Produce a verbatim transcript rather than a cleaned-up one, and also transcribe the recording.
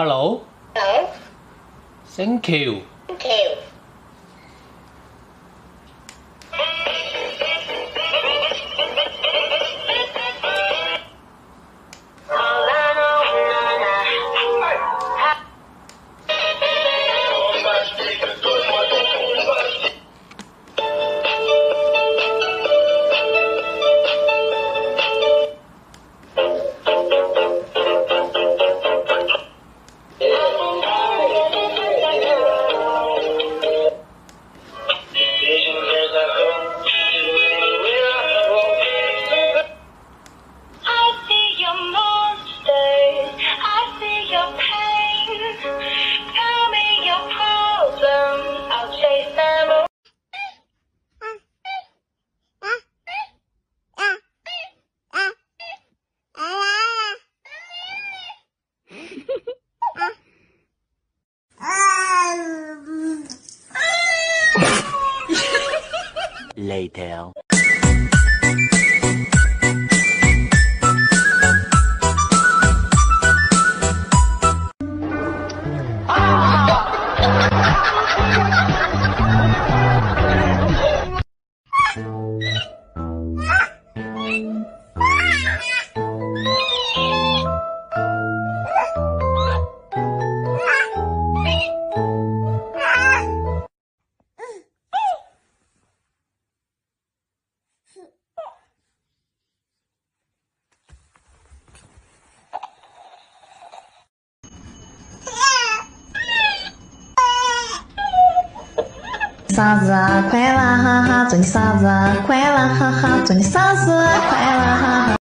Hello。Hello。Thank you。Thank you。Later。啥子啊？快啦哈哈！祝你啥子啊？快啦哈哈！祝你啥子啊？快啦哈哈！